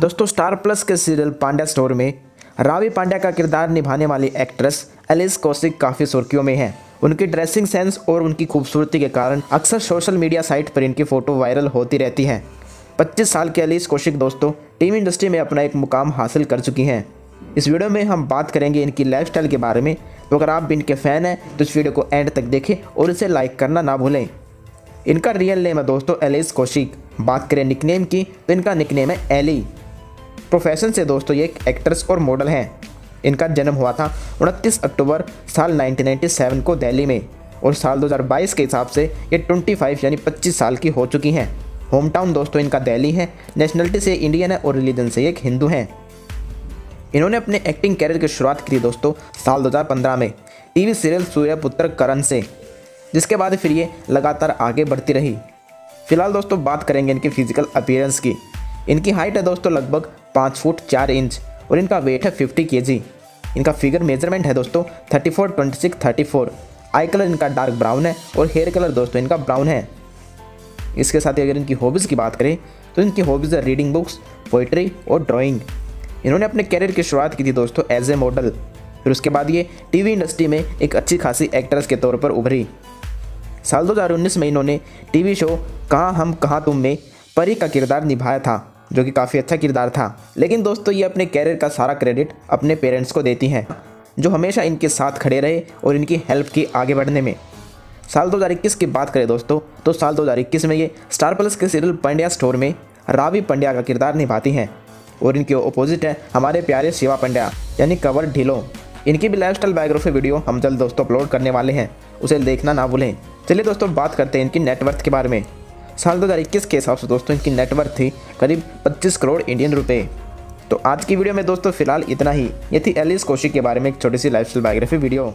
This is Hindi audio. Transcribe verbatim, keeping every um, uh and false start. दोस्तों स्टार प्लस के सीरियल पांड्या स्टोर में रावी पांड्या का किरदार निभाने वाली एक्ट्रेस एलिस कौशिक काफ़ी सुर्खियों में हैं। उनकी ड्रेसिंग सेंस और उनकी खूबसूरती के कारण अक्सर सोशल मीडिया साइट पर इनकी फ़ोटो वायरल होती रहती हैं। पच्चीस साल के एलिस कौशिक दोस्तों टीवी इंडस्ट्री में अपना एक मुकाम हासिल कर चुकी हैं। इस वीडियो में हम बात करेंगे इनकी लाइफस्टाइल के बारे में, तो अगर आप भी इनके फ़ैन हैं तो इस वीडियो को एंड तक देखें और इसे लाइक करना ना भूलें। इनका रियल नेम है दोस्तों एलिस कौशिक। बात करें निकनेम की तो इनका निकनेम है एली। प्रोफेशन से दोस्तों ये एक एक्ट्रेस और मॉडल हैं। इनका जन्म हुआ था उनतीस अक्टूबर साल उन्नीस सौ सत्तानवे को दिल्ली में और साल दो हज़ार बाईस के हिसाब से ये पच्चीस यानी पच्चीस साल की हो चुकी हैं। होम टाउन दोस्तों इनका दिल्ली है। नेशनलिटी से इंडियन है और रिलीजन से एक हिंदू हैं। इन्होंने अपने एक्टिंग कैरियर की शुरुआत की दोस्तों साल दो हज़ार पंद्रह में टीवी सीरियल सूर्यपुत्र करन से, जिसके बाद फिर ये लगातार आगे बढ़ती रही। फिलहाल दोस्तों बात करेंगे इनकी फिजिकल अपीयरेंस की। इनकी हाइट है दोस्तों लगभग पाँच फुट चार इंच और इनका वेट है पचास केजी। इनका फिगर मेजरमेंट है दोस्तों thirty four, twenty six, thirty four. Eye colour इनका डार्क ब्राउन है और हेयर कलर दोस्तों इनका ब्राउन है। इसके साथ ही अगर इनकी हॉबीज़ की बात करें तो इनकी हॉबीज़ है रीडिंग बुक्स, पोइट्री और ड्राइंग। इन्होंने अपने कैरियर की शुरुआत की थी दोस्तों एज ए मॉडल, फिर उसके बाद ये टीवी इंडस्ट्री में एक अच्छी खासी एक्ट्रेस के तौर पर उभरी। साल दो हज़ार उन्नीस में इन्होंने टीवी शो कहाँ हम कहाँ तुम में परी का किरदार निभाया था, जो कि काफ़ी अच्छा किरदार था। लेकिन दोस्तों ये अपने कैरियर का सारा क्रेडिट अपने पेरेंट्स को देती हैं, जो हमेशा इनके साथ खड़े रहे और इनकी हेल्प की आगे बढ़ने में। साल दो हज़ार इक्कीस की बात करें दोस्तों तो साल दो हज़ार इक्कीस में ये स्टार प्लस के सीरियल पांड्या स्टोर में रावी पांड्या का किरदार निभाती हैं और इनके ऑपोजिट है हमारे प्यारे शिवा पांड्या यानी कंवर ढिल्लों। इनकी भी लाइफस्टाइल बायोग्राफी वीडियो हम जल्द दोस्तों अपलोड करने वाले हैं, उसे देखना ना भूलें। चलिए दोस्तों बात करते हैं इनकी नेटवर्थ के बारे में। साल दो हज़ार इक्कीस के हिसाब से दोस्तों इनकी नेटवर्थ थी करीब पच्चीस करोड़ इंडियन रुपए। तो आज की वीडियो में दोस्तों फिलहाल इतना ही। ये थी एलिस कौशिक के बारे में एक छोटी सी लाइफस्टाइल बायोग्राफी वीडियो।